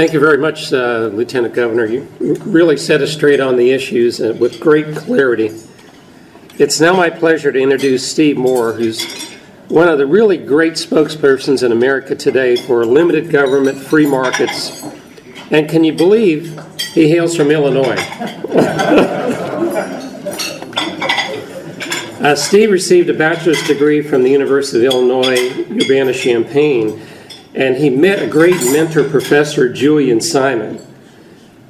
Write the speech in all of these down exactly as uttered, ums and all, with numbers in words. Thank you very much, uh, Lieutenant Governor. You really set us straight on the issues and with great clarity. It's now my pleasure to introduce Steve Moore, who's one of the really great spokespersons in America today for limited government, free markets, and can you believe he hails from Illinois? uh, Steve received a bachelor's degree from the University of Illinois, Urbana-Champaign, and he met a great mentor, Professor Julian Simon.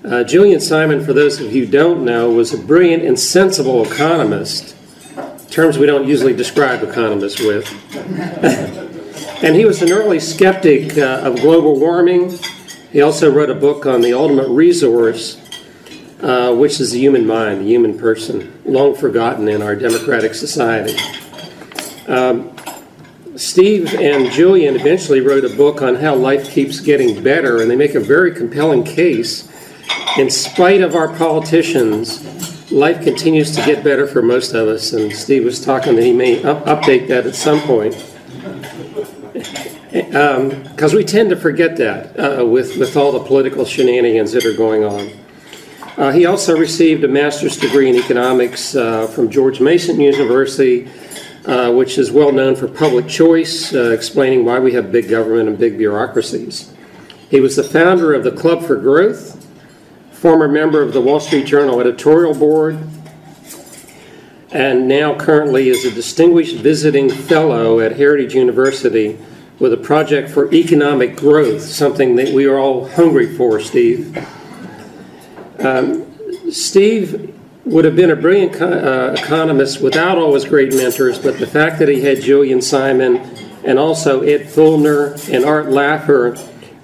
Uh, Julian Simon, for those of you who don't know, was a brilliant and sensible economist, terms we don't usually describe economists with. And he was an early skeptic uh, of global warming. He also wrote a book on the ultimate resource, uh, which is the human mind, the human person, long forgotten in our democratic society. Um, Steve and Julian eventually wrote a book on how life keeps getting better, and they make a very compelling case. In spite of our politicians, life continues to get better for most of us, and Steve was talking that he may up update that at some point. Because um, we tend to forget that uh, with, with all the political shenanigans that are going on. Uh, he also received a master's degree in economics uh, from George Mason University, Uh, which is well known for public choice, uh, explaining why we have big government and big bureaucracies. He was the founder of the Club for Growth, former member of the Wall Street Journal editorial board, and now currently is a distinguished visiting fellow at Heritage University with a project for economic growth, something that we are all hungry for, Steve. Um, Steve would have been a brilliant uh, economist without all his great mentors, but the fact that he had Julian Simon and also Ed Fulner and Art Laffer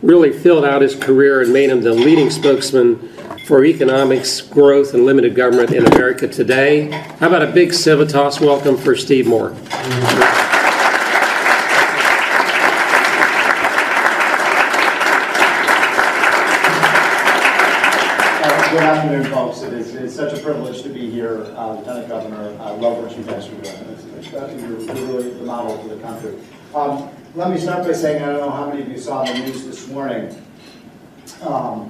really filled out his career and made him the leading spokesman for economics, growth, and limited government in America today. How about a big Civitas welcome for Steve Moore? Mm-hmm. Good afternoon, folks. It is, it is such a privilege to be here, uh, Lieutenant Governor. I love what you guys are doing. It's, it's, you're really the model for the country. Um, let me start by saying I don't know how many of you saw the news this morning, um,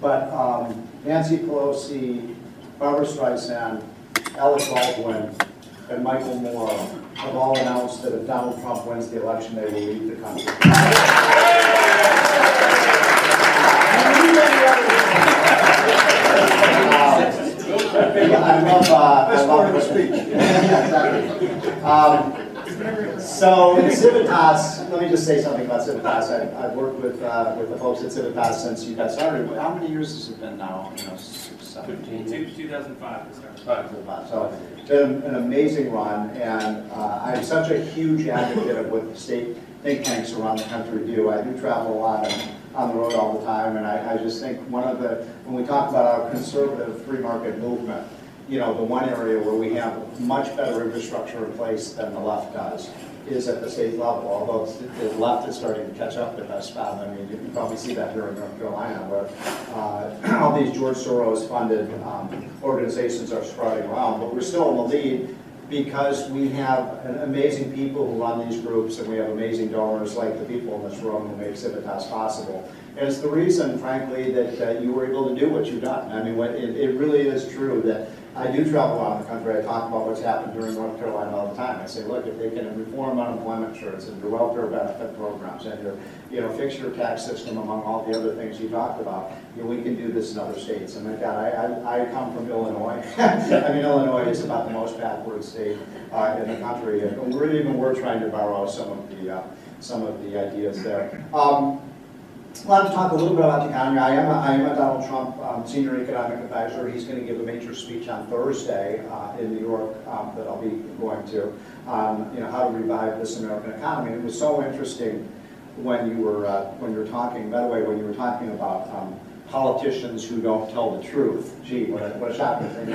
but um, Nancy Pelosi, Barbara Streisand, Alec Baldwin, and Michael Moore have all announced that if Donald Trump wins the election, they will leave the country. I love, uh, I love the speech. Yeah, exactly. um, so Civitas, let me just say something about Civitas. I've, I've worked with uh, with the folks at Civitas since you got started. How many years has it been now? You know, two thousand five. two thousand five. So it's been an amazing run, and uh, I'm such a huge advocate of what the state think tanks around the country do. I do travel a lot and on the road all the time, and I, I just think one of the, when we talk about our conservative free market movement, you know, the one area where we have much better infrastructure in place than the left does is at the state level, although the left is starting to catch up with us. I mean, you can probably see that here in North Carolina, where uh, all these George Soros-funded um, organizations are sprouting around, but we're still in the lead because we have amazing people who run these groups, and we have amazing donors like the people in this room who make Civitas possible. And it's the reason, frankly, that uh, you were able to do what you've done. I mean, what, it, it really is true that I do travel around the country. I talk about what's happened during North Carolina all the time. I say, look, if they can reform unemployment insurance and your welfare benefit programs and your, you know, fix your tax system, among all the other things you talked about, you know, we can do this in other states. And my God, I, I, I come from Illinois. I mean, Illinois is about the most backward state uh, in the country, and we're even we're trying to borrow some of the uh, some of the ideas there. Um, I want to talk a little bit about the economy. I am a, I am a Donald Trump um, senior economic advisor. He's going to give a major speech on Thursday uh, in New York um, that I'll be going to, um, you know, how to revive this American economy. It was so interesting when you were uh, when you were talking. By the way, when you were talking about um, politicians who don't tell the truth. Gee, what a, what a shocking thing!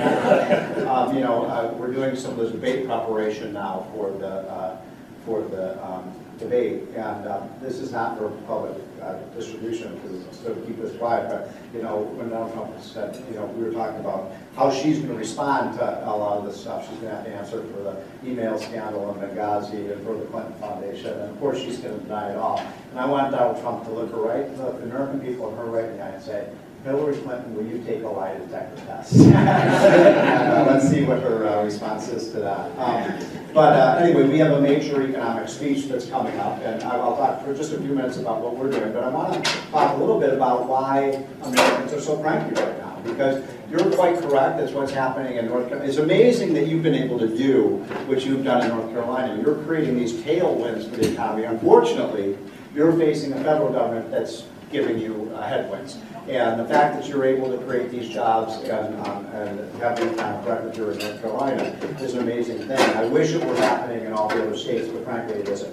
um, you know, uh, we're doing some of this debate preparation now for the uh, for the. Um, debate, and um, this is not for public uh, distribution because it's sort of keep this quiet, but you know, when Donald Trump said, you know, we were talking about how she's going to respond to a lot of this stuff. She's going to have to answer for the email scandal in Benghazi and for the Clinton Foundation, and of course she's going to deny it all. And I want Donald Trump to look her right, look the American people in her right in the eye and say, Hillary Clinton, will you take a lie detector test? And, uh, let's see what her uh, response is to that. Um, but uh, anyway, we have a major economic speech that's coming up, and I'll talk for just a few minutes about what we're doing, but I want to talk a little bit about why Americans are so cranky right now, because you're quite correct, that's what's happening in North Carolina. It's amazing that you've been able to do what you've done in North Carolina. You're creating these tailwinds for the economy. Unfortunately, you're facing a federal government that's giving you uh, headwinds. And the fact that you're able to create these jobs and, um, and have the economic record here in North Carolina is an amazing thing. I wish it were happening in all the other states, but frankly it isn't.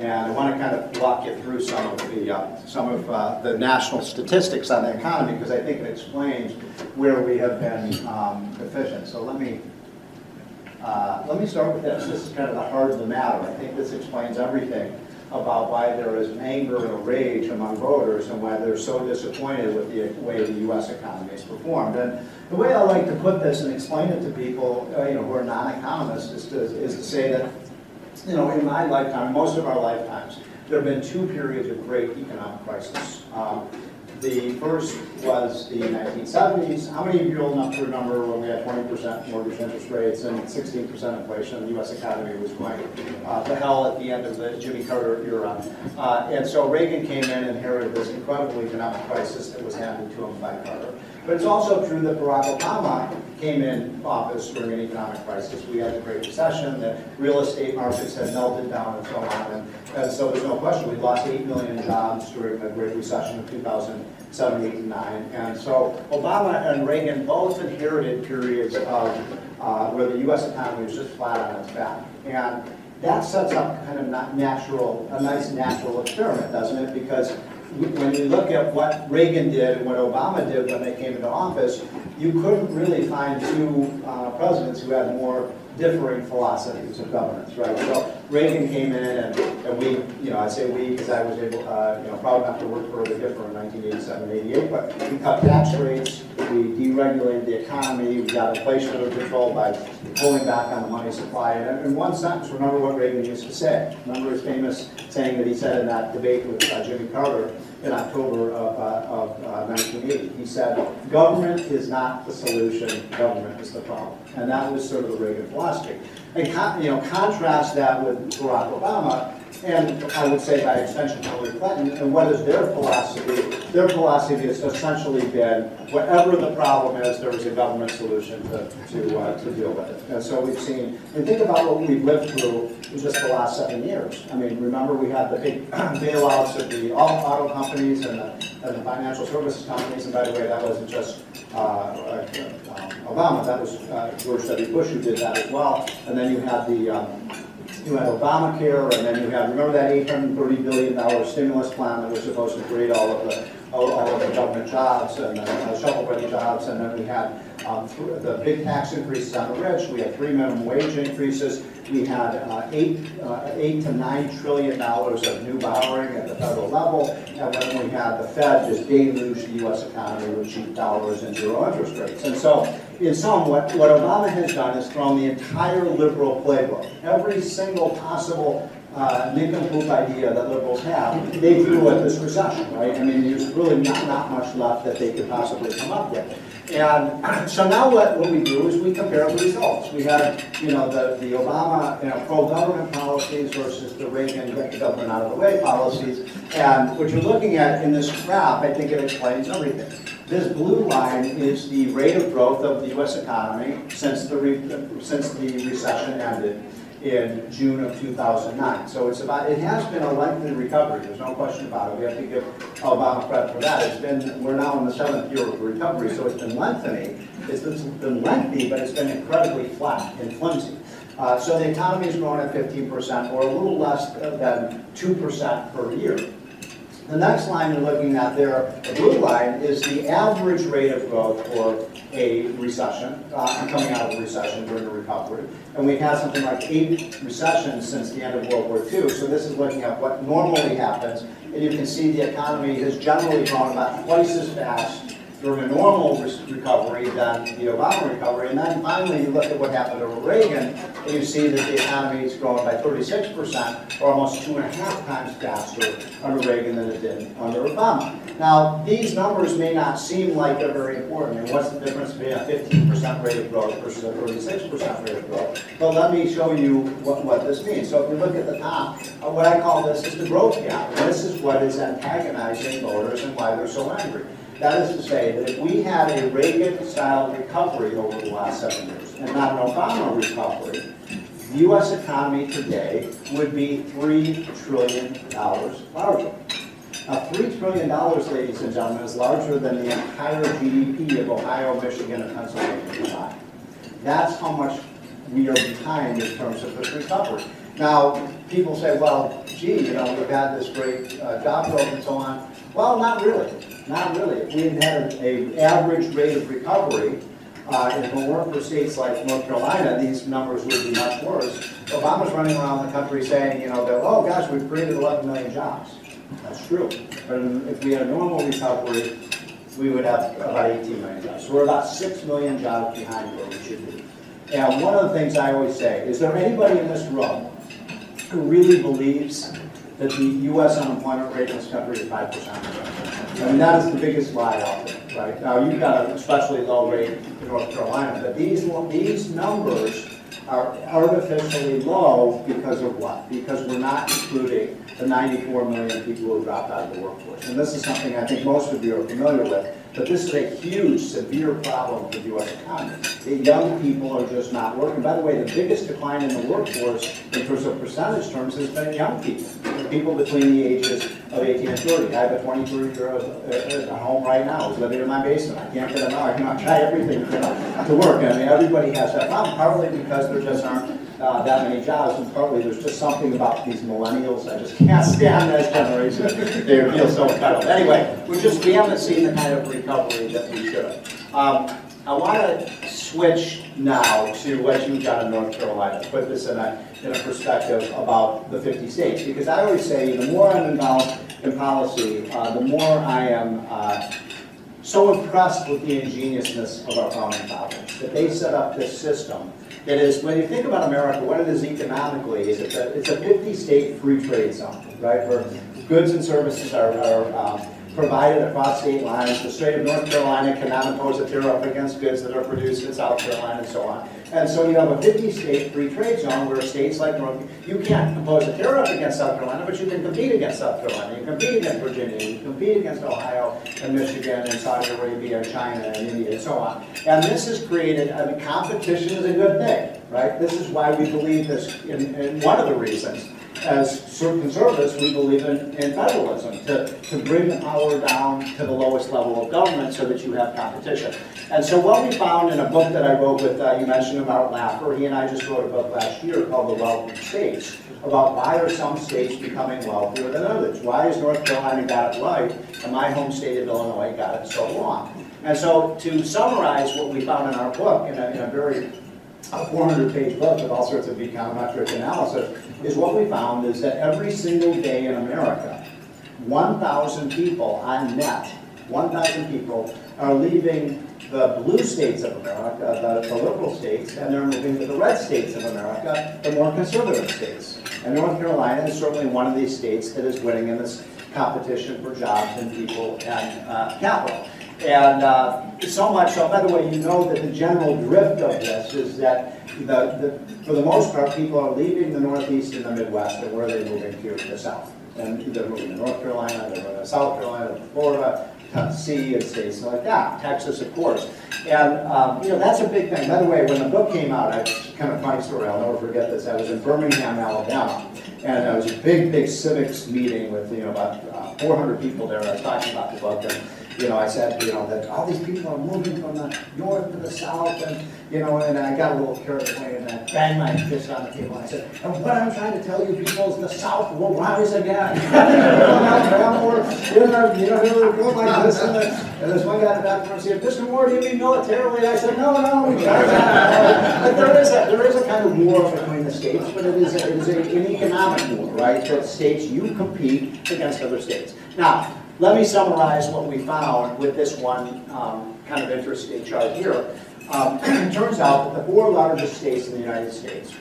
And I want to kind of walk you through some of the uh, some of uh, the national statistics on the economy, because I think it explains where we have been um, deficient. So let me uh, let me start with this. This is kind of the heart of the matter. I think this explains everything about why there is anger and a rage among voters and why they're so disappointed with the way the U S economy is performed. And the way I like to put this and explain it to people, uh, you know, who are non-economists, is to, is to say that, you know, in my lifetime, most of our lifetimes, there have been two periods of great economic crisis. Um, the first was the nineteen seventies. How many of you are old enough to remember when we had twenty percent mortgage interest rates and sixteen percent inflation? The U S economy was going uh, to hell at the end of the Jimmy Carter era. Uh, and so Reagan came in and inherited this incredible economic crisis that was handed to him by Carter. But it's also true that Barack Obama came in office during an economic crisis. We had the Great Recession, the real estate markets had melted down and so on. And, and so there's no question, we lost eight million jobs during the Great Recession of two thousand seven, eight, and nine. And so Obama and Reagan both inherited periods of uh, where the U S economy was just flat on its back. And that sets up kind of not natural, a nice natural experiment, doesn't it? Because when you look at what Reagan did and what Obama did when they came into office, you couldn't really find two uh, presidents who had more differing philosophies of governance, right? So Reagan came in, and, and we, you know, I say we because I was able, uh, you know, proud enough to work for a different in nineteen eighty-seven, eighty-eight, but we cut tax rates, we deregulated the economy, we got inflation under control by pulling back on the money supply. And in one sentence, remember what Reagan used to say. Remember his famous saying that he said in that debate with uh, Jimmy Carter in October of, uh, of uh, nineteen eighty. He said, government is not the solution, government is the problem. And that was sort of the Reagan philosophy. And con you know, contrast that with Barack Obama, and I would say by extension Hillary Clinton, and what is their philosophy? Their philosophy has essentially been, whatever the problem is, there is a government solution to, to, uh, to deal with it. And so we've seen, and think about what we've lived through in just the last seven years. I mean, remember we had the big bailouts of the auto companies and the, and the financial services companies, and by the way, that wasn't just uh, uh, Obama, that was uh, George W. Bush who did that as well. And then you had the, um, you had Obamacare, and then you had, remember that eight hundred thirty billion dollar stimulus plan that was supposed to create all of the, all, all of the government jobs and the uh, shovel-ready jobs, and then we had um, th the big tax increases on the rich, we had three minimum wage increases, we had uh, eight, uh, eight to nine trillion dollars of new borrowing at the federal level, and then we had the Fed just deluge the U S economy with cheap dollars and zero interest rates. And so, in some, what, what Obama has done is thrown the entire liberal playbook, every single possible uh, nincompoop idea that liberals have, they threw at this recession, right? I mean, there's really not, not much left that they could possibly come up with. And so now what, what we do is we compare the results. We had, you know, the, the Obama, you know, pro-government policies versus the Reagan get the government out of the way policies. And what you're looking at in this graph, I think it explains everything. This blue line is the rate of growth of the U S economy since the, re since the recession ended in June of two thousand nine. So it's about, it has been a lengthy recovery. There's no question about it. We have to give Obama credit for that. It's been, we're now in the seventh year of recovery, so it's been lengthening. It's been lengthy, but it's been incredibly flat and flimsy. Uh, so the economy is growing at fifteen percent, or a little less than two percent per year. The next line you're looking at there, the blue line, is the average rate of growth for a recession, uh, coming out of a recession during a recovery. And we've had something like eight recessions since the end of World War Two. So this is looking at what normally happens. And you can see the economy has generally grown about twice as fast during a normal recovery than the Obama recovery. And then finally, you look at what happened over Reagan, and you see that the economy has grown by thirty-six percent, or almost two and a half times faster under Reagan than it did under Obama. Now, these numbers may not seem like they're very important. I mean, what's the difference between a fifteen percent rate of growth versus a thirty-six percent rate of growth? But let me show you what, what this means. So if you look at the top, uh, what I call this is the growth gap. This is what is antagonizing voters and why they're so angry. That is to say that if we had a Reagan-style recovery over the last seven years and not an Obama recovery, the U S economy today would be three trillion dollars larger. Now, three trillion dollars, ladies and gentlemen, is larger than the entire G D P of Ohio, Michigan, and Pennsylvania combined. That's how much we are behind in terms of this recovery. Now, people say, well, gee, you know, we've had this great uh, job growth and so on. Well, not really. Not really. If we had had an average rate of recovery, uh, if it weren't for states like North Carolina, these numbers would be much worse. Obama's running around the country saying, you know, that, oh, gosh, we've created eleven million jobs. That's true. But if we had a normal recovery, we would have about eighteen million jobs. So we're about six million jobs behind where we should be. And one of the things I always say, is there anybody in this room who really believes that the U S unemployment rate in this country is five percent? I mean, that is the biggest lie out there, right? Now, you've got an especially low rate in North Carolina, but these, these numbers are artificially low because of what? Because we're not including the ninety-four million people who dropped out of the workforce. And this is something I think most of you are familiar with, but this is a huge, severe problem for the U S economy. The young people are just not working. By the way, the biggest decline in the workforce in terms of percentage terms has been young people, people between the ages of eighteen and thirty. I have a twenty-three-year-old at home right now who's living in my basement. I can't get him out. I cannot try everything you know, to work. I mean, everybody has that problem, partly because there just aren't Uh, that many jobs, and partly there's just something about these millennials. I just can't stand that generation. They feel so entitled. Anyway, we just we haven't seen the kind of recovery that we should. Um, I want to switch now to what you've got in North Carolina. Put this in a in a perspective about the fifty states, because I always say the more I'm involved in policy, uh, the more I am. Uh, so impressed with the ingeniousness of our founding fathers that they set up this system that is, when you think about America, what it is economically is it's a, it's a fifty state free trade zone, right? Where goods and services are, are um, provided across state lines. The state of North Carolina cannot impose a tariff against goods that are produced in South Carolina and so on. And so you have a fifty state free trade zone where states like North, you can't impose a tariff against South Carolina, but you can compete against South Carolina, you compete against Virginia, you compete against Ohio and Michigan and Saudi Arabia and China and India and so on. And this has created, I mean, competition is a good thing, right? This is why we believe this, in, in one of the reasons. As conservatives, we believe in, in federalism, to, to bring the power down to the lowest level of government so that you have competition. And so what we found in a book that I wrote with, uh, you mentioned about Art Laffer, he and I just wrote a book last year called The Wealth of States, about why are some states becoming wealthier than others? Why has North Carolina got it right, and my home state of Illinois got it so wrong? And so to summarize what we found in our book, in a, in a very a four hundred page book with all sorts of econometric analysis, is what we found is that every single day in America, one thousand people on net, one thousand people are leaving the blue states of America, the, the liberal states, and they're moving to the red states of America, the more conservative states. And North Carolina is certainly one of these states that is winning in this competition for jobs and people and uh, capital. And uh, so much so, by the way, you know that the general drift of this is that the, the, for the most part, people are leaving the Northeast and the Midwest, and where are they moving to? The South. And they're moving to North Carolina, they're moving to South Carolina, to Florida, Tennessee, and states like that. Texas, of course. And um, you know, that's a big thing. By the way, when the book came out, I kind of funny story, I'll never forget this. I was in Birmingham, Alabama, and I was a big, big civics meeting with you know about uh, four hundred people there. I was talking about the book. And, You know, I said, you know, that all these people are moving from the north to the south, and, you know, and I got a little carried away, and I banged my fist on the table, and I said, and what I'm trying to tell you people is the South will rise again. You know, you know, we were going like this, and, and this one guy in the back room said, "Mister Moore, do you mean militarily?" And I said, "No, no, we got that." But there is a there is a kind of war between the states, but it is a, it is a, an economic war, right? That states you compete against other states. Now, let me summarize what we found with this one um, kind of interesting chart here. Um, it turns out that the four largest states in the United States,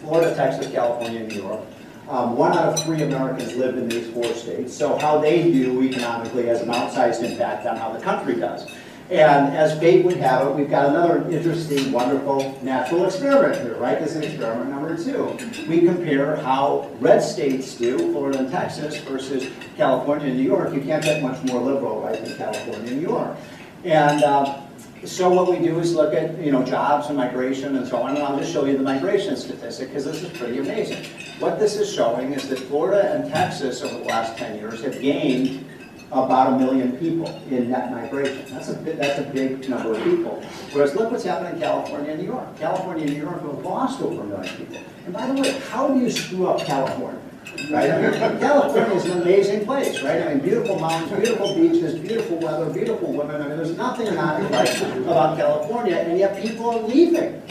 Florida, Texas, California, and New York, um, one out of three Americans live in these four states, so how they do economically has an outsized impact on how the country does. And as fate would have it, we've got another interesting, wonderful natural experiment here, right? This is experiment number two. We compare how red states do, Florida and Texas, versus California and New York. You can't get much more liberal, right, than California and New York. And um, so what we do is look at, you know, jobs and migration and so on, and I'll just show you the migration statistic because this is pretty amazing. What this is showing is that Florida and Texas over the last ten years have gained about a million people in net migration. That's a, that's a big number of people. Whereas look what's happened in California and New York. California and New York have lost over a million people. And by the way, how do you screw up California? Right? I mean, California is an amazing place, right? I mean, beautiful mountains, beautiful beaches, beautiful weather, beautiful women. I mean, there's nothing not to like about California, and yet people are leaving.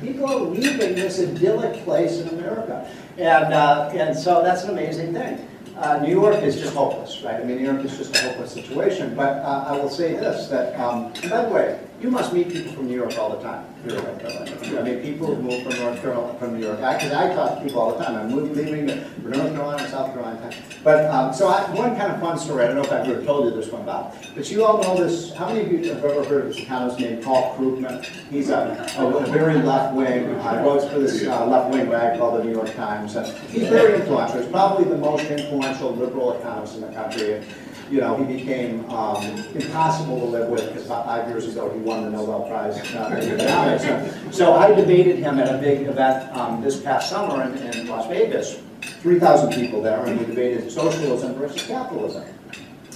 People are leaving this idyllic place in America. And, uh, and so that's an amazing thing. Uh, New York is just hopeless, right? I mean, New York is just a hopeless situation. But uh, I will say this, that, um, and by the way, you must meet people from New York all the time. I mean, people who move from North Carolina, from New York. Because I, I talk to people all the time. I'm moving, leaving from North Carolina to South Carolina. But, um, so I, one kind of fun story, I don't know if I've ever told you this one, Bob. But you all know this, how many of you have ever heard of this economist named Paul Krugman? He's a, a, a very left-wing, uh, wrote for this uh, left-wing rag called the New York Times. And he's very influential. He's probably the most influential liberal economist in the country. And, you know, he became um, impossible to live with because about five years ago he won the Nobel Prize uh, in economics. So, so I debated him at a big event um, this past summer in, in Las Vegas. three thousand people there, and we debated socialism versus capitalism.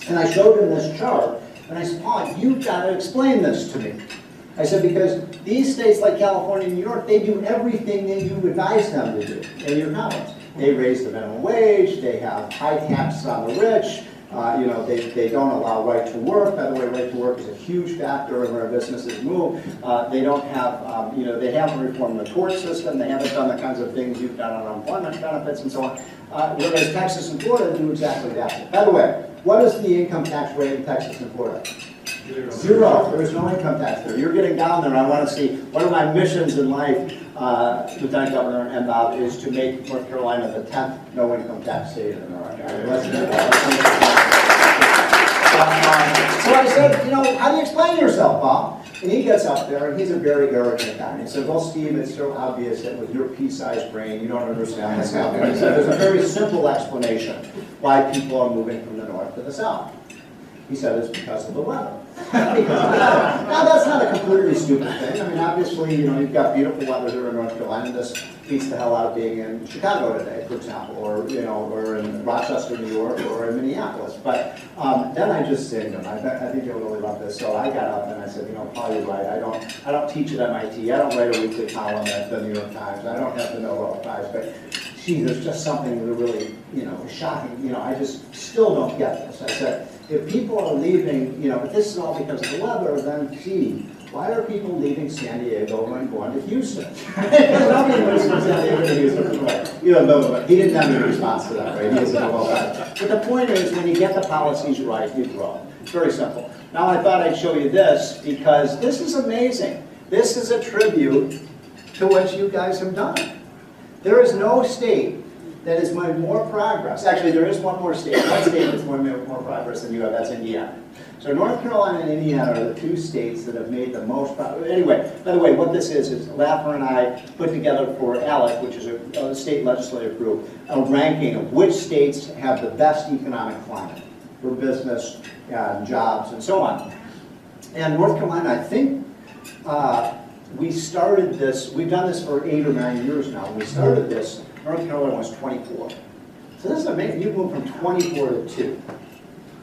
And I showed him this chart, and I said, "Paul, you've got to explain this to me." I said, "Because these states like California and New York, they do everything that you advise them to do in your comments. They raise the minimum wage, they have high taxes on the rich, Uh, you know, they, they don't allow right to work. By the way, right to work is a huge factor in where businesses move. Uh, they don't have, um, you know, they haven't reformed the tort system. They haven't done the kinds of things you've done on unemployment benefits and so on. Uh, whereas Texas and Florida do exactly that. By the way, what is the income tax rate in Texas and Florida? Zero. There is no income tax there. You're getting down there, and I want to see, one of my missions in life, uh, Lieutenant Governor and Bob, is to make North Carolina the tenth no income tax state in America. So I said, "You know, how do you explain yourself, Bob?" And he gets up there, and he's a very arrogant guy. And he said, "Well, Steve, it's so obvious that with your pea-sized brain, you don't understand what's happening." He said, "There's a very simple explanation why people are moving from the north to the south." He said, "It's because of the weather." Now, that's not a completely stupid thing. I mean, obviously, you know, you've got beautiful weather here in North Carolina. This beats the hell out of being in Chicago today, for example, or, you know, or in Rochester, New York, or in Minneapolis. But um, then I just singed them. I, I think you'll really love this. So I got up and I said, "You know, Paul, you're right. I don't, I don't teach at M I T. I don't write a weekly column at the New York Times. I don't have the Nobel Prize. But gee, there's just something that really, you know, shocking. You know, I just still don't get this." I said, "If people are leaving, you know, if this is all because of the weather, then gee, why are people leaving San Diego and going to Houston?" Nobody lives from San Diego to Houston, right? You don't know, but he didn't have any response to that, right? He doesn't know all that. But the point is, when you get the policies right, you grow. It's very simple. Now, I thought I'd show you this because this is amazing. This is a tribute to what you guys have done. There is no state that has made more progress. Actually, there is one more state. One state that's made more progress than you have, that's Indiana. So North Carolina and Indiana are the two states that have made the most progress. Anyway, by the way, what this is, is Laffer and I put together for ALEC, which is a, a state legislative group, a ranking of which states have the best economic climate for business, and jobs, and so on. And North Carolina, I think, uh, we started this, we've done this for eight or nine years now. We started this, North Carolina was twenty-four. So this is amazing. You moved from twenty-four to two.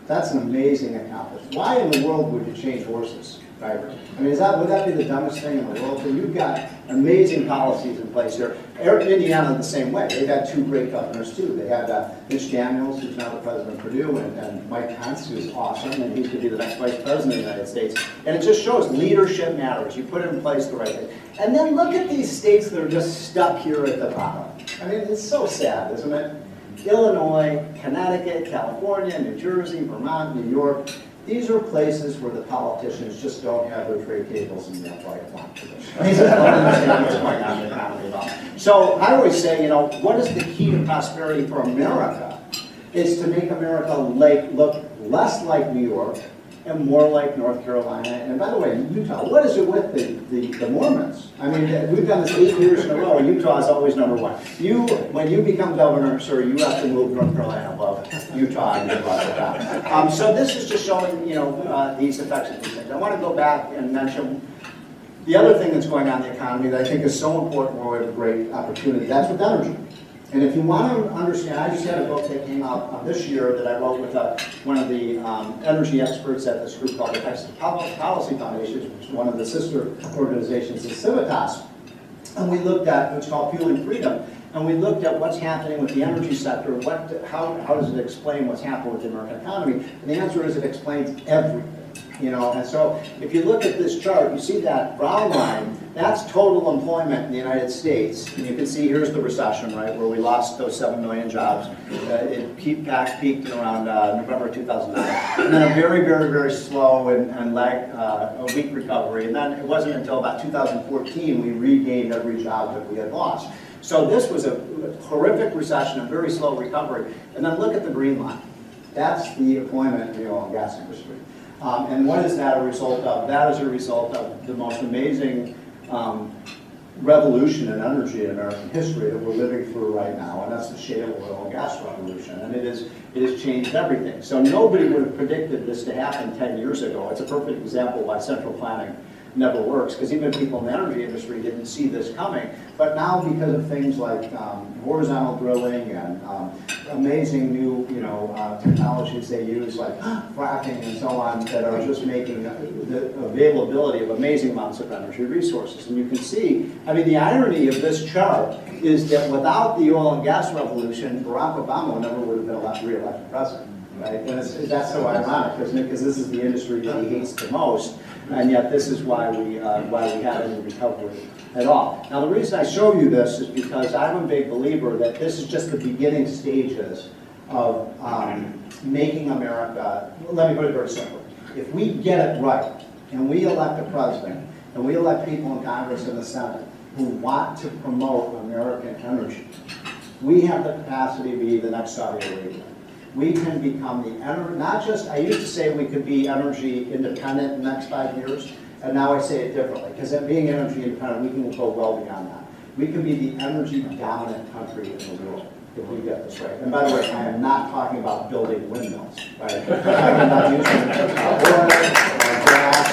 That's an amazing accomplishment. Why in the world would you change horses? driver. I mean, is that, would that be the dumbest thing in the world? So you've got amazing policies in place here. Indiana the same way. They've had two great governors, too. They had uh, Mitch Daniels, who's now the president of Purdue, and, and Mike Pence, who's awesome, and he could be the next vice president of the United States. And it just shows leadership matters. You put in place the right thing. And then look at these states that are just stuck here at the bottom. I mean, it's so sad, isn't it? Illinois, Connecticut, California, New Jersey, Vermont, New York. These are places where the politicians just don't have their trade tables and that's why it's not tradition. So I always say, you know, what is the key to prosperity for America? Is to make America like, look less like New York and more like North Carolina. And by the way, Utah, what is it with the, the, the Mormons? I mean, we've done this eight years in a row, and Utah is always number one. You, when you become governor, sir, you have to move North Carolina above Utah and Utah. Um, so this is just showing, you know, uh, these effects of these things. I want to go back and mention the other thing that's going on in the economy that I think is so important where we have a great opportunity. That's with energy. And if you want to understand, I just had a book that came out uh, this year that I wrote with uh, one of the um, energy experts at this group called the Policy Foundation, which is one of the sister organizations of Civitas. And we looked at what's called Fueling Freedom. And we looked at what's happening with the energy sector, what, how, how does it explain what's happened with the American economy? And the answer is it explains everything. You know, and so if you look at this chart, you see that brown line, that's total employment in the United States. And you can see here's the recession, right, where we lost those seven million jobs. Uh, it peaked, back, peaked around uh, November two thousand nine. And then a very, very, very slow and, and lag, uh, a weak recovery. And then it wasn't until about two thousand fourteen we regained every job that we had lost. So this was a horrific recession, a very slow recovery. And then look at the green line. That's the employment in the oil and gas industry. Um, and what is that a result of? That is a result of the most amazing um, revolution in energy in American history that we're living through right now, and that's the shale oil and gas revolution. And it is it has changed everything. So nobody would have predicted this to happen ten years ago. It's a perfect example why central planning never works, because even people in the energy industry didn't see this coming. But now, because of things like um, horizontal drilling and um, amazing new, you know, uh, technologies they use, like fracking and so on, that are just making the availability of amazing amounts of energy resources. And you can see, I mean, the irony of this chart is that without the oil and gas revolution, Barack Obama never would have been re-elected president. Right? And it's, that's so ironic, isn't it? Because this is the industry that he hates the most, and yet this is why we uh, why we have any recovery at all. Now, the reason I show you this is because I'm a big believer that this is just the beginning stages of um, making America. Let me put it very simply: if we get it right, and we elect a president, and we elect people in Congress and the Senate who want to promote American energy, we have the capacity to be the next Saudi Arabia. We can become the energy, not just, I used to say we could be energy independent in the next five years, and now I say it differently, because being energy independent, we can go well beyond that. We can be the energy dominant country in the world, if we get this right. And by the way, I am not talking about building windmills, right? I'm not using oil, or gas,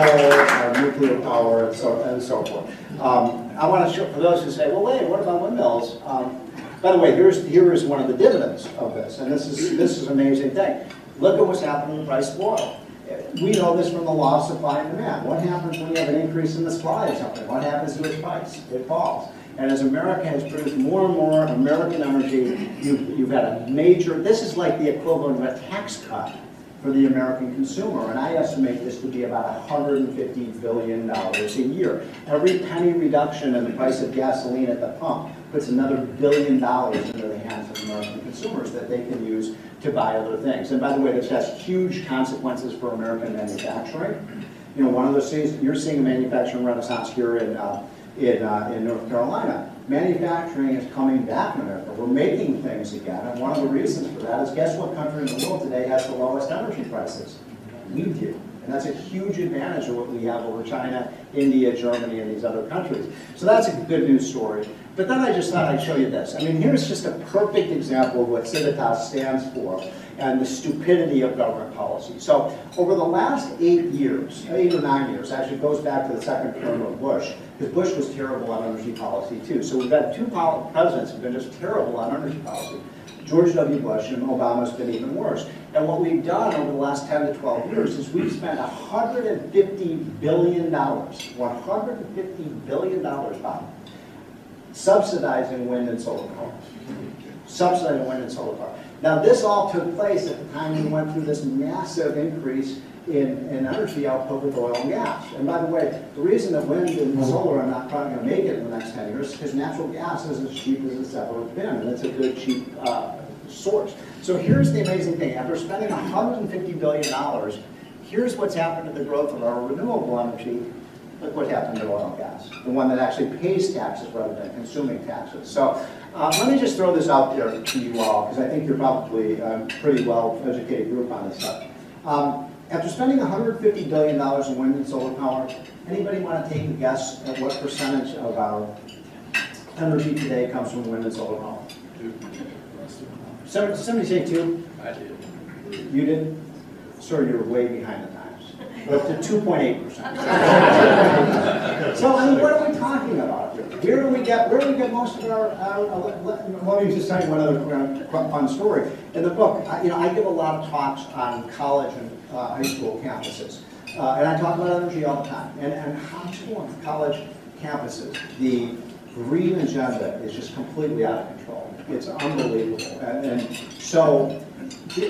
or coal, or nuclear power, and so, and so forth. Um, I want to show, for those who say, well, wait, what about windmills? Um, By the way, here's, here is one of the dividends of this, and this is, this is an amazing thing. Look at what's happening with the price of oil. We know this from the law of supply and demand. What happens when you have an increase in the supply of something? What happens to its price? It falls. And as America has produced more and more American energy, you've, you've had a major, this is like the equivalent of a tax cut for the American consumer, and I estimate this to be about one hundred fifty billion dollars a year. Every penny reduction in the price of gasoline at the pump puts another billion dollars into the hands of American consumers that they can use to buy other things. And by the way, this has huge consequences for American manufacturing. You know, one of those things, you're seeing a manufacturing renaissance here in, uh, in, uh, in North Carolina. Manufacturing is coming back in America. We're making things again, and one of the reasons for that is, guess what country in the world today has the lowest energy prices? We do. And that's a huge advantage of what we have over China, India, Germany, and these other countries. So that's a good news story. But then I just thought I'd show you this. I mean, here's just a perfect example of what Civitas stands for and the stupidity of government policy. So over the last eight years, eight or nine years, actually it goes back to the second term of Bush, because Bush was terrible on energy policy too. So we've had two presidents who've been just terrible on energy policy. George W. Bush and Obama's been even worse. And what we've done over the last ten to twelve years is we've spent one hundred fifty billion dollars, one hundred fifty billion dollars, Bob, subsidizing wind and solar power. Subsidizing wind and solar power. Now, this all took place at the time we went through this massive increase in, in energy output with oil and gas. And by the way, the reason that wind and solar are not probably going to make it in the next ten years is because natural gas is as cheap as it's ever been, and it's a good, cheap uh, source. So here's the amazing thing. After spending one hundred fifty billion dollars, here's what's happened to the growth of our renewable energy. Look what happened to oil and gas, the one that actually pays taxes rather than consuming taxes. So uh, let me just throw this out there to you all, because I think you're probably a pretty well-educated group on this stuff. Um, after spending one hundred fifty billion dollars in wind and solar power, anybody want to take a guess at what percentage of our energy today comes from wind and solar power? Somebody, somebody say two? I did. You did? Sir, you're way behind the time. Up to two point eight percent. So I mean, what are we talking about here? Where do we get, where do we get most of our, our, our let, let me just tell you one other fun story. In the book, I, you know, I give a lot of talks on college and uh, high school campuses. Uh, and I talk about energy all the time. And, and high school and college campuses, the green agenda is just completely out of control. It's unbelievable. And, and so,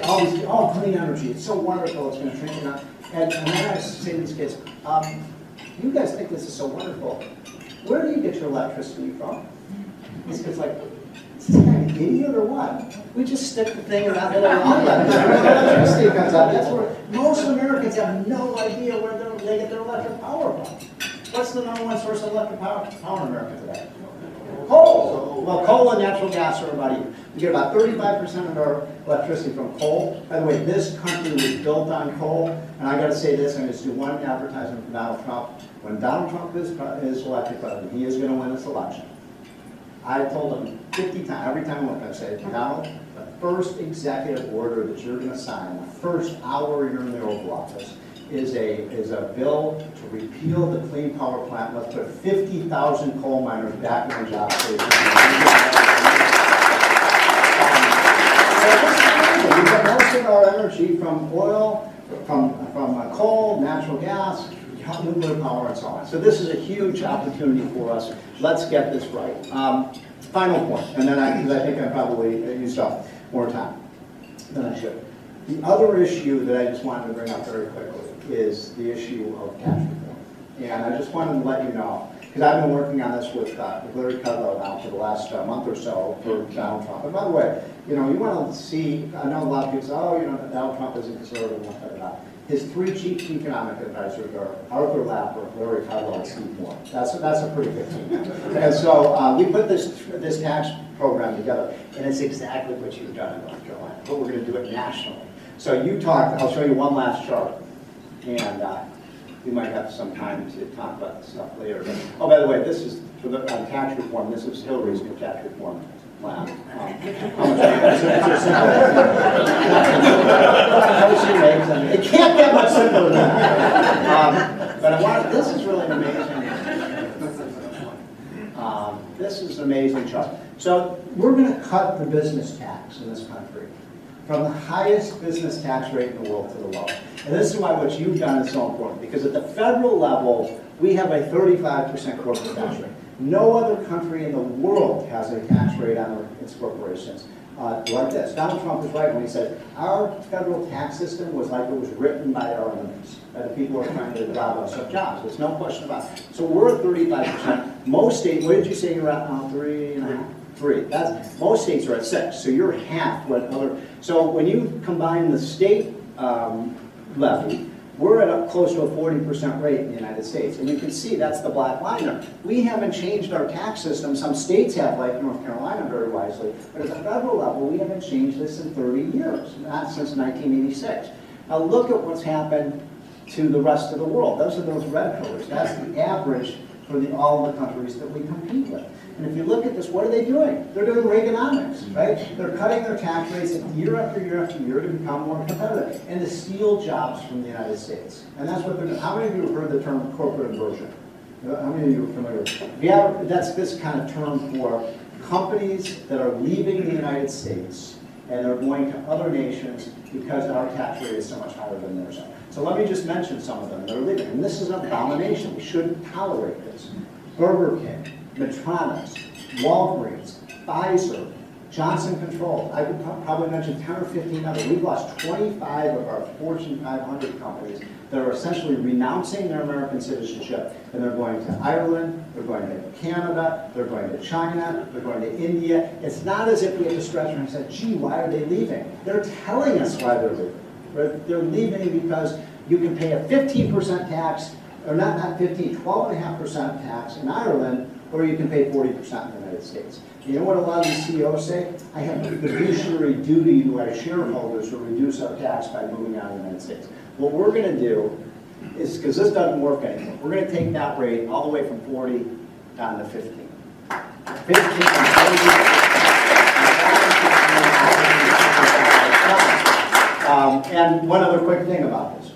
all, these, all clean energy, it's so wonderful, it's going to train you up. And, and then I say to these kids, um, you guys think this is so wonderful. Where do you get your electricity from? These kids are like, is this guy an idiot or what? We just stick the thing around the outlet. Electricity comes out. That's where most Americans have no idea where they get their electric power from. What's the number one source of electric power, power in America today? Coal. Well, coal and natural gas are about even. We get about thirty-five percent of our electricity from coal. By the way, this country was built on coal. And I got to say this, I'm going to do one advertisement for Donald Trump. When Donald Trump is, is elected president, he is going to win this election. I told him fifty times, every time I went, I said, Donald, the first executive order that you're going to sign, the first hour you're in the Oval Office, is a, is a bill to repeal the Clean Power Plant. Let's put fifty thousand coal miners back in their jobs. So we get most of our energy from oil, from, from coal, natural gas, nuclear power, and so on. So this is a huge opportunity for us. Let's get this right. Um, final point, and then I, I think I probably used up more time than I should. The other issue that I just wanted to bring up very quickly is the issue of tax reform. And I just wanted to let you know, because I've been working on this with, uh, with Larry Kudlow now for the last uh, month or so for Donald Trump. And by the way, you know, you want to see, I know a lot of people say, oh, you know, Donald Trump isn't conservative enough, blah, blah, blah. His three chief economic advisors are Art Laffer, Larry Kudlow, and Steve Moore. That's a, that's a pretty good team. And so uh, we put this, this tax program together, and it's exactly what you've done in North Carolina, but we're going to do it nationally. So Utah, I'll show you one last chart. And uh, we might have some time to talk about this stuff later. But, oh, by the way, this is for the on tax reform. This is Hillary's new tax reform plan. Um, it can't get much simpler than that. Um, but I want, this is really amazing. Um, this is an amazing chart. So we're going to cut the business tax in this country from the highest business tax rate in the world to the lowest. And this is why what you've done is so important, because at the federal level, we have a thirty-five percent corporate tax rate. No other country in the world has a tax rate on its corporations uh, like this. Donald Trump is right when he said, our federal tax system was like it was written by our enemies, by the people who are trying to rob us of jobs. There's no question about it. So we're at thirty-five percent. Most states, what did you say you're at now? Three and a half? Three. That's, most states are at six, so you're half what other. So when you combine the state um, levy, we're at a, close to a forty percent rate in the United States, and you can see that's the black line there. We haven't changed our tax system. Some states have, like North Carolina, very wisely, but at the federal level, we haven't changed this in thirty years, not since nineteen eighty-six. Now look at what's happened to the rest of the world. Those are those red colors. That's the average for the, all the countries that we compete with. And if you look at this, what are they doing? They're doing Reaganomics, right? They're cutting their tax rates year after year after year to become more competitive and to steal jobs from the United States. And that's what they're doing. How many of you have heard the term corporate inversion? How many of you are familiar with that? Yeah, that's this kind of term for companies that are leaving the United States and they're going to other nations because our tax rate is so much higher than theirs. So let me just mention some of them that are leaving. And this is an abomination. We shouldn't tolerate this. Burger King, Medtronic, Walgreens, Pfizer, Johnson Controls. I would probably mention ten or fifteen others. We've lost twenty-five of our Fortune five hundred companies that are essentially renouncing their American citizenship, and they're going to Ireland, they're going to Canada, they're going to China, they're going to India. It's not as if we have to stretch and say, gee, why are they leaving? They're telling us why they're leaving. They're leaving because you can pay a fifteen percent tax, or not, not fifteen, twelve point five percent tax in Ireland, or you can pay forty percent in the United States. You know what a lot of these C E Os say? I have a fiduciary duty to our shareholders to reduce our tax by moving out of the United States. What we're going to do is, because this doesn't work anymore, we're going to take that rate all the way from forty down to fifteen. fifteen and thirty. Um, and one other quick thing about this.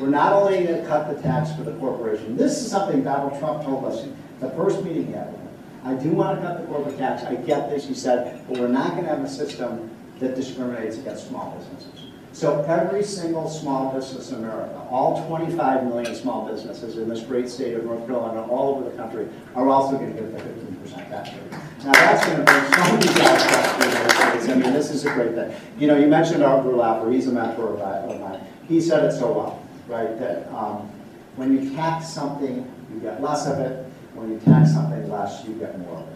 We're not only going to cut the tax for the corporation. This is something Donald Trump told us. The first meeting he had with him, I do want to cut the corporate tax, I get this, he said, but we're not going to have a system that discriminates against small businesses. So every single small business in America, all twenty-five million small businesses in this great state of North Carolina, all over the country, are also going to get the fifteen percent tax rate. Now that's going to bring so many jobs back to the United States. I mean, this is a great thing. You know, you mentioned Art Laffer, he's a mentor of mine. He said it so well, right, that um, when you tax something, you get less of it. When you tax something less, you get more.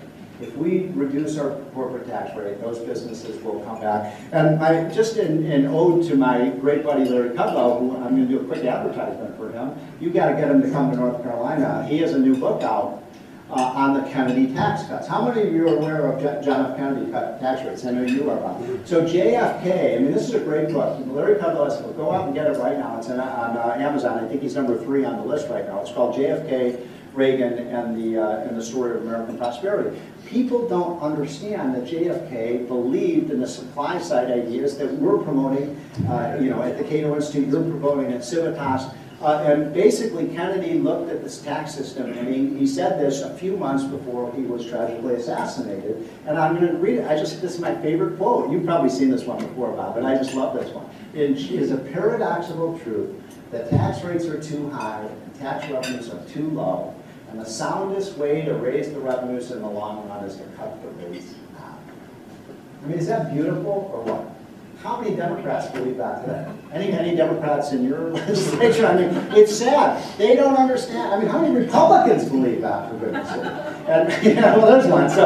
If we reduce our corporate tax rate, those businesses will come back. And I, just in, in ode to my great buddy Larry Kudlow, who I'm going to do a quick advertisement for him, you've got to get him to come to North Carolina. He has a new book out uh, on the Kennedy tax cuts. How many of you are aware of John F. Kennedy cut tax rates? I know you are. About. So J F K, I mean, this is a great book. Larry Kudlow said, well, go out and get it right now. It's on, on uh, Amazon. I think he's number three on the list right now. It's called J F K, Reagan, and the, uh, and the Story of American Prosperity. People don't understand that J F K believed in the supply side ideas that we're promoting, uh, you know, at the Cato Institute, you're promoting at Civitas. Uh, and basically, Kennedy looked at this tax system, and he, he said this a few months before he was tragically assassinated. And I'm going to read it. I just, this is my favorite quote. You've probably seen this one before, Bob, but I just love this one. It is a paradoxical truth that tax rates are too high and tax revenues are too low. And the soundest way to raise the revenues in the long run is to cut the rates down. I mean, is that beautiful or what? How many Democrats believe that today? Any, any Democrats in your legislature? I mean, it's sad. They don't understand. I mean, how many Republicans believe that, for goodness sake? And, you know, well, there's one. So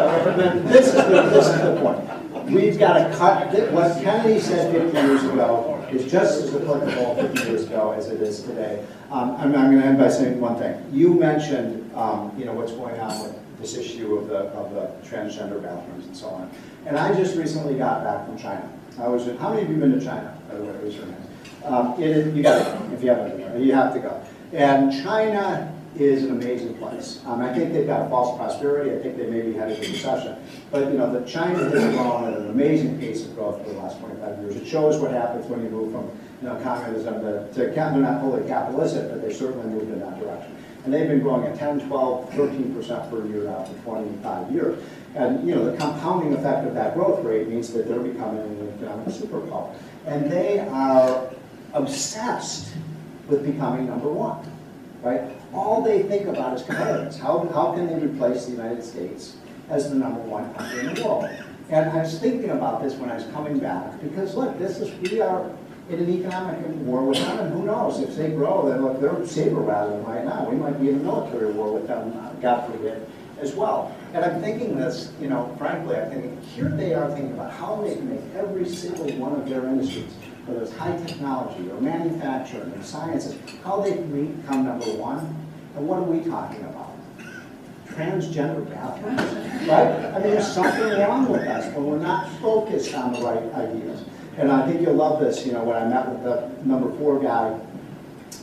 this is the, this is the point. We've got to cut. What Kennedy said fifty years ago is just as applicable fifty years ago as it is today. Um, I'm, I'm going to end by saying one thing. You mentioned, um, you know, what's going on with this issue of the, of the transgender bathrooms and so on. And I just recently got back from China. I was in, how many of you have been to China? By the way, raise your hand. Um, it, you got to go if you haven't been. You have to go. And China is an amazing place. Um, I think they've got a false prosperity. I think they may be headed to recession. But you know, the China has grown at an amazing pace of growth for the last twenty-five years. It shows what happens when you move from you know, communism to, to, they're not fully capitalistic, but they certainly moved in that direction. And they've been growing at ten, twelve, thirteen percent per year now for twenty-five years. And you know, the compounding effect of that growth rate means that they're becoming an economic superpower. And they are obsessed with becoming number one, right? All they think about is competitiveness. How, how can they replace the United States as the number one country in the world? And I was thinking about this when I was coming back, because look, this is, we are in an economic war with them, and who knows, if they grow, then look, they're saber rattling right now. We might be in a military war with them, God forbid, as well. And I'm thinking this, you know, frankly, I'm thinking, here they are thinking about how they can make every single one of their industries, whether it's high technology or manufacturing or sciences, how they can become number one. And what are we talking about? Transgender bathrooms, right? I mean, there's something wrong with us when we're not focused on the right ideas. And I think you'll love this, you know, when I met with the number four guy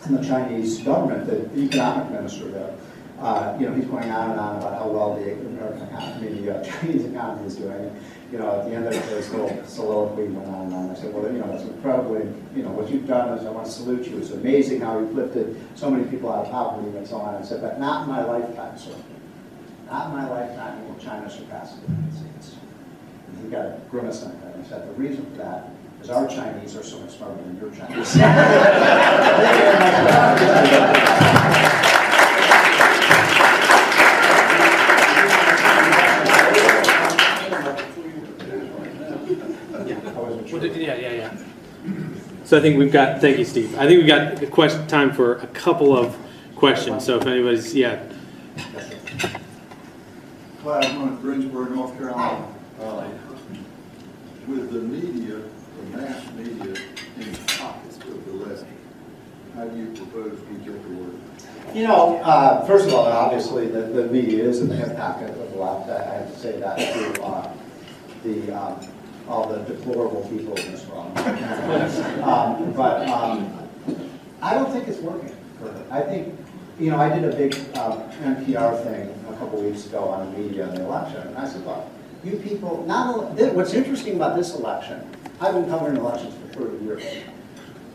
in the Chinese government, the economic minister there, Uh, you know, he's going on and on about how well the American economy, I mean, the uh, Chinese economy is doing. And, you know, at the end of this little soliloquy went on and on. I said, well, you know, that's incredibly, you know, what you've done is I want to salute you. It's amazing how you've lifted so many people out of poverty and so on. I said, but not in my lifetime, sir. Not in my lifetime will China surpass the United States. You've got to grimace on that. I said, the reason for that is our Chinese are so much smarter than your Chinese. Thank you very much. Yeah, yeah, yeah. So I think we've got, thank you, Steve. I think we've got a question, time for a couple of questions. So if anybody's, yeah. Clyde, I'm in Greensboro, North Carolina. Uh, with the media, the mass media, in the pockets of the left, how do you propose we get the word? You know, uh, first of all, obviously, the, the media is in the hip pocket of the left. I have to say that to uh, the, um, all the deplorable people in this room. um, but um, I don't think it's working. I think, you know, I did a big um, N P R thing a couple weeks ago on the media and the election, and I said, look, you people, not this, what's interesting about this election, I've been covering elections for thirty years,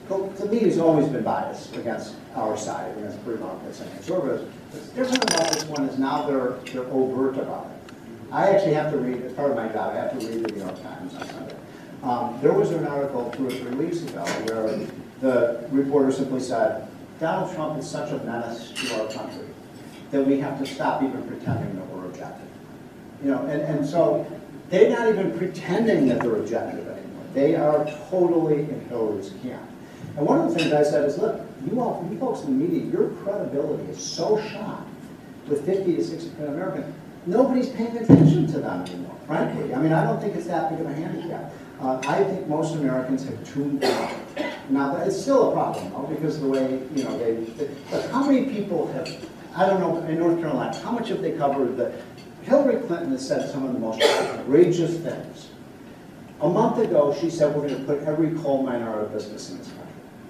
but the media's always been biased against our side, against free markets and conservatives. What's different about this one is now they're, they're overt about it. I actually have to read, as part of my job, I have to read the New York Times on Sunday. Um, there was an article two or three weeks ago where the reporter simply said, Donald Trump is such a menace to our country that we have to stop even pretending that we're objective. You know, and, and so they're not even pretending that they're objective anymore. They are totally in Hillary's camp. And one of the things I said is, look, you all, you folks in the media, your credibility is so shot with fifty to sixty percent of Americans, nobody's paying attention to them anymore, frankly. I mean, I don't think it's that big of a handicap. Uh, I think most Americans have tuned out. Now, it's still a problem, though, because of the way, you know, they, they, but how many people have, I don't know, in North Carolina, how much have they covered the, Hillary Clinton has said some of the most outrageous things. A month ago, she said we're going to put every coal mine out of business in this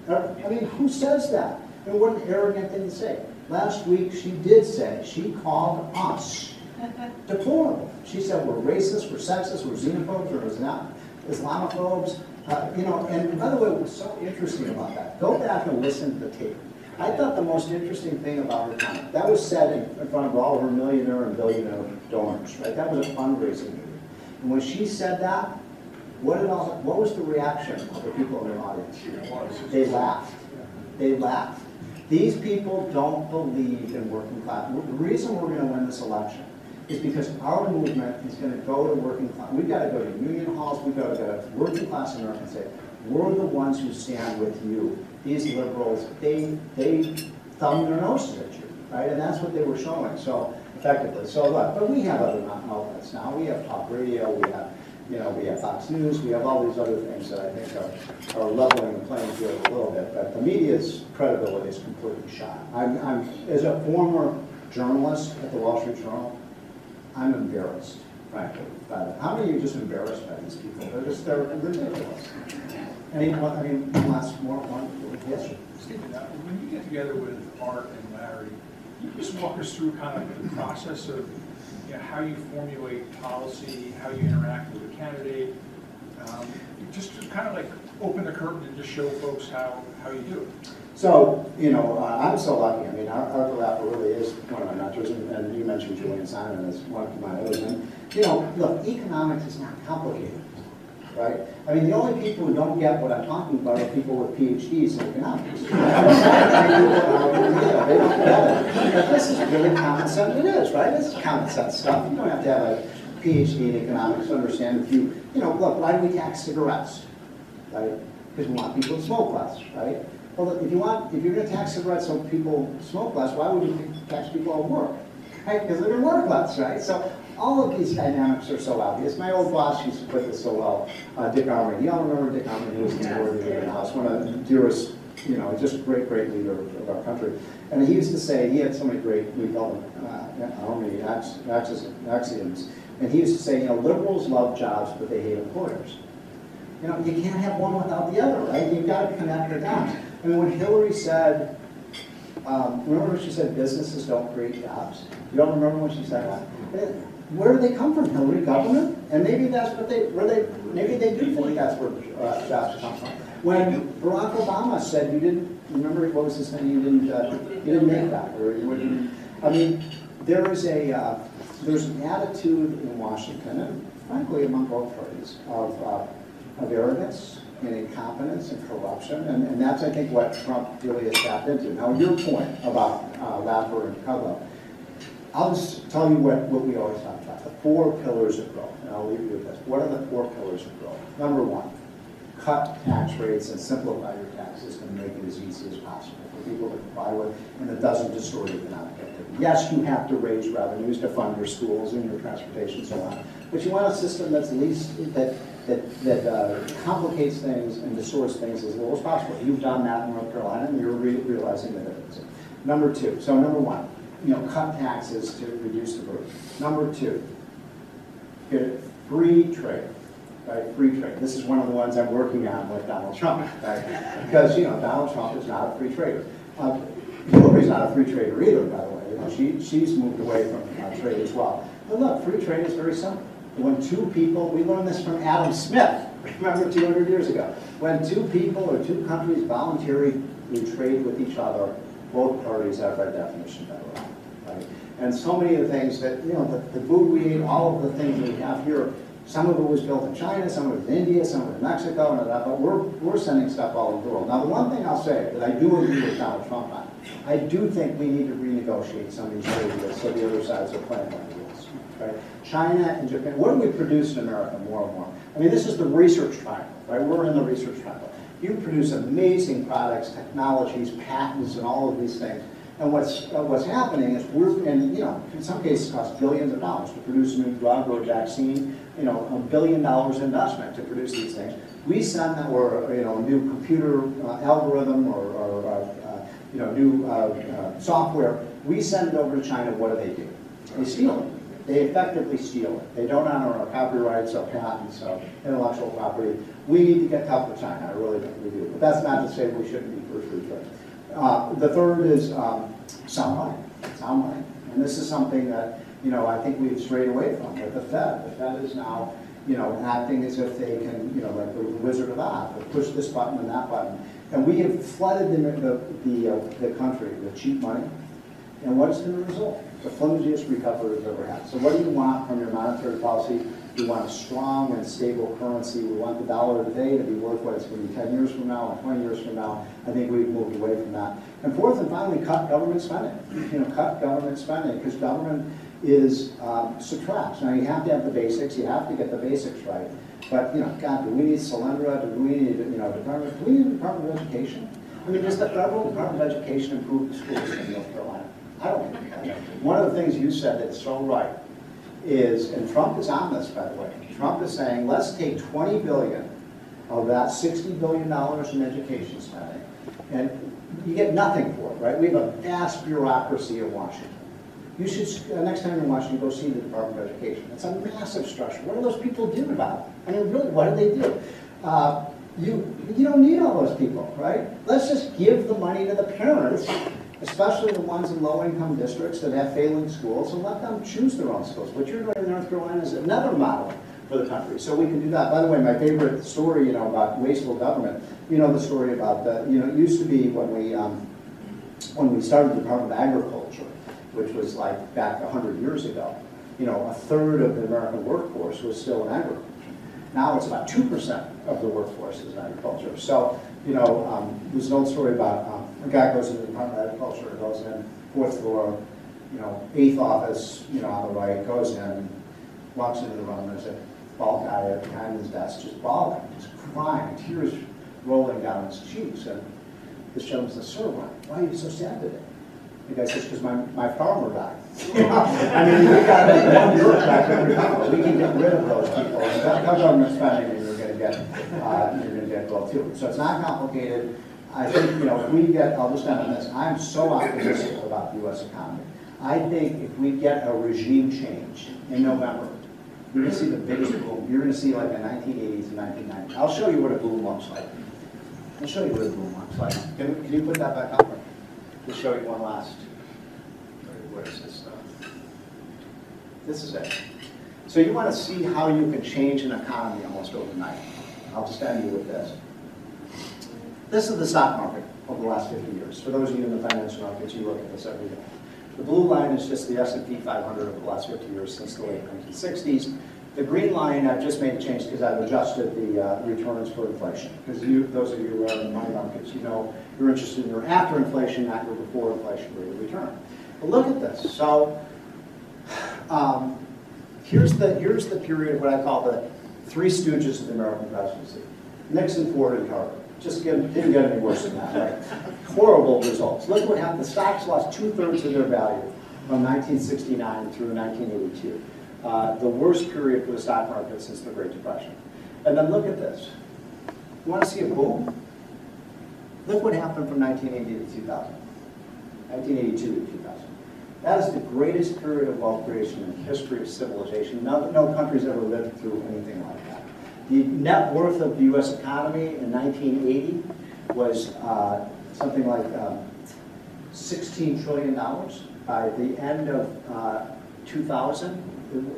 country. I mean, who says that? And what an arrogant thing to say. Last week, she did say, she called us deplorable. She said we're racist, we're sexist, we're xenophobes, or is not. Islamophobes, uh, you know, and by the way, what's so interesting about that, go back and listen to the tape. I thought the most interesting thing about her comment, that was said in, in front of all her millionaire and billionaire donors, right? That was a fundraising meeting. And when she said that, what, did all, what was the reaction of the people in her audience? They laughed. They laughed. These people don't believe in working class. The reason we're going to win this election is because our movement is going to go to working class. We've got to go to union halls. We've got to go to working class America and say, we're the ones who stand with you. These liberals, they they thumb their noses at you, right? And that's what they were showing. So effectively. So look, but we have other outlets now. We have talk radio. We have, you know, we have Fox News. We have all these other things that I think are, are leveling the playing field a little bit. But the media's credibility is completely shot. I'm, I'm as a former journalist at the Wall Street Journal, I'm embarrassed, frankly, by that. How many of you are just embarrassed by these people? They're just, they're ridiculous. Anyone, I mean, last more one? Yes, sir. Stephen, when you get together with Art and Larry, you just walk us through kind of the process of, you know, how you formulate policy, how you interact with a candidate. Um, just to kind of like open the curtain and just show folks how, how you do it. So, you know, uh, I'm so lucky. I mean, Art Laffer really is one of my mentors, and, and you mentioned Julian Simon as one of my others. And, you know, look, economics is not complicated, right? I mean, the only people who don't get what I'm talking about are people with PhDs in economics. Right? They don't get it. But this is really common sense. It is, right? This is common sense stuff. You don't have to have a PhD in economics to understand if you, you know, look, why do we tax cigarettes, right? Because we want people to smoke less, right? Well, if you want, if you're going to tax cigarettes so people smoke less, why would you tax people at work? Right? Because they're going to work less, right? So all of these dynamics are so obvious. My old boss used to put this so well, uh, Dick Armey. You all remember Dick Armey? He was the board leader in the House, one of the dearest, you know, just great, great leader of our country. And he used to say, he had so many great legal Armey axioms, and he used to say, you know, liberals love jobs, but they hate employers. You know, you can't have one without the other, right? You've got to connect the dots. I mean, when Hillary said, um, remember when she said businesses don't create jobs? You don't remember when she said that? Where do they come from, Hillary? Government? And maybe that's what they, where they, maybe they do think that's where uh, jobs come from. When Barack Obama said you didn't, remember what was his thing, you didn't, uh, you didn't make that, or you wouldn't, I mean, there is a, uh, there's an attitude in Washington, and frankly, among both parties, of, uh, of arrogance and incompetence and corruption. And, and that's, I think, what Trump really has tapped into. Now, your point about uh, Laffer and Kudlow, I'll just tell you what, what we always talk about, the four pillars of growth. And I'll leave you with this. What are the four pillars of growth? Number one, cut tax rates and simplify your tax system and make it as easy as possible for people to comply with, and it doesn't destroy economic activity. Yes, you have to raise revenues to fund your schools and your transportation and so on, but you want a system that's least, that that, that uh, complicates things and distorts things as little as possible. You've done that in North Carolina, and you're re realizing the difference. Number two, so number one, you know, cut taxes to reduce the burden. Number two, get free trade. Right, free trade. This is one of the ones I'm working on with Donald Trump, right? Because, you know, Donald Trump is not a free trader. Uh, Hillary's not a free trader either, by the way. You know, she, she's moved away from uh, trade as well. But look, free trade is very simple. When two people, we learned this from Adam Smith, remember two hundred years ago. When two people or two countries voluntarily trade with each other, both parties have by definition better off, right? And so many of the things that, you know, the, the food we eat, all of the things that we have here, some of it was built in China, some of it in India, some of it in Mexico, and that, but we're, we're sending stuff all over the world. Now, the one thing I'll say that I do agree with Donald Trump on, I do think we need to renegotiate some of these trade deals so the other sides are playing by the rules, right? China and Japan, what do we produce in America more and more? I mean, this is the research triangle, right? We're in the research triangle. You produce amazing products, technologies, patents, and all of these things. And what's, uh, what's happening is we're, and you know, in some cases it costs billions of dollars to produce a new drug or a vaccine, you know, a billion dollars investment to produce these things. We send them, or, you know, a new computer uh, algorithm or, or uh, uh, you know, new uh, uh, software. We send it over to China. What do they do? They steal it. They effectively steal it. They don't honor our copyrights, our patents, our intellectual property. We need to get tough with China. I really think we do. But that's not to say we shouldn't be for free trade. Uh, the third is um, sound money, sound money. And this is something that, you know, I think we've strayed away from with the Fed. The Fed is now, you know, acting as if they can, you know, like the Wizard of Oz, or push this button and that button. And we have flooded the, the, the, uh, the country with cheap money. And what has been the result? The flimsiest recovery we've ever had. So what do you want from your monetary policy? We want a strong and stable currency. We want the dollar today to be worth what it's going to be ten years from now and twenty years from now. I think we've moved away from that. And fourth and finally, cut government spending. You know, cut government spending, because government is um, subtracts. Now, you have to have the basics. You have to get the basics right. But, you know, God, do we need Solyndra? Do we need, you know, Department, do we need the Department of Education? I mean, does the federal Department of Education improve the schools in North Carolina? I don't think that. One of the things you said that's so right is, and Trump is on this, by the way, Trump is saying, let's take twenty billion dollars of that sixty billion dollars in education spending, and you get nothing for it, right? We have a vast bureaucracy in Washington. You should, uh, next time you're in Washington, go see the Department of Education. It's a massive structure. What are those people doing about it? I mean, really, what do they do? Uh, you, you don't need all those people, right? Let's just give the money to the parents, especially the ones in low-income districts that have failing schools, and let them choose their own schools. What you're doing in North Carolina is another model for the country, so we can do that. By the way, my favorite story, you know, about wasteful government, you know the story about the, you know, it used to be when we, um, when we started the Department of Agriculture, which was like back a hundred years ago, you know, a third of the American workforce was still in agriculture. Now it's about two percent of the workforce is in agriculture. So, you know, um, there's an old story about um, a guy goes into the Department of Agriculture, goes in, fourth floor, you know, eighth office, you know, on the right, goes in, walks into the room, and there's a bald guy behind his desk just bawling, just crying, tears rolling down his cheeks. And this gentleman says, "Sir, why, why are you so sad today?" The guy says, "Because my, my farmer died." I mean, we've got to make one bureaucrat every farmer. We can get rid of those people. And that comes on the spending, and you're going to get, uh, you're going to get both too. So it's not complicated. I think, you know, if we get, I'll just end on this. I'm so optimistic about the U S economy. I think if we get a regime change in November, you're going to see the biggest boom. You're going to see like the nineteen eighties and nineteen nineties. I'll show you what a boom looks like. I'll show you what a boom looks like. Can, can you put that back up? Just show you one last. Where is this stuff? This is it. So you want to see how you can change an economy almost overnight. I'll just end you with this. This is the stock market over the last fifty years. For those of you in the financial markets, you look at this every day. The blue line is just the S and P five hundred over the last fifty years since the late nineteen sixties. The green line, I've just made a change because I've adjusted the uh, returns for inflation. Because you, those of you who are in the money markets, you know you're interested in your after inflation, not your before inflation rate of return. But look at this. So um, here's the here's the period of what I call the three stooges of the American presidency: Nixon, Ford, and Carter. Just get, didn't get any worse than that. Right? Horrible results. Look what happened. The stocks lost two thirds of their value from nineteen sixty-nine through nineteen eighty-two. Uh, the worst period for the stock market since the Great Depression. And then look at this. You want to see a boom? Look what happened from nineteen eighty to two thousand. nineteen eighty-two to two thousand. That is the greatest period of wealth creation in the history of civilization. No, no country's ever lived through anything like that. The net worth of the U S economy in nineteen eighty was uh, something like uh, sixteen trillion dollars. By the end of uh, two thousand,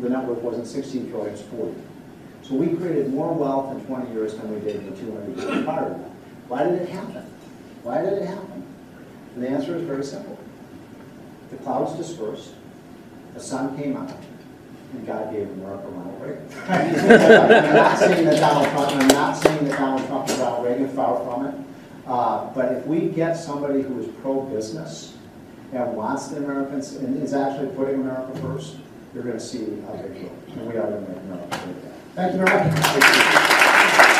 the net worth wasn't sixteen trillion, it was forty. So we created more wealth in twenty years than we did in the two hundred years prior to that. Why did it happen? Why did it happen? And the answer is very simple. The clouds dispersed, the sun came out, and God gave America Ronald Reagan. I'm not saying that Donald Trump, I'm not saying that Donald Trump and Ronald Reagan, far from it. Uh, but if we get somebody who is pro-business and wants the Americans and is actually putting America first, you're going to see how they grow, and we are going to make America do that. Thank you very much.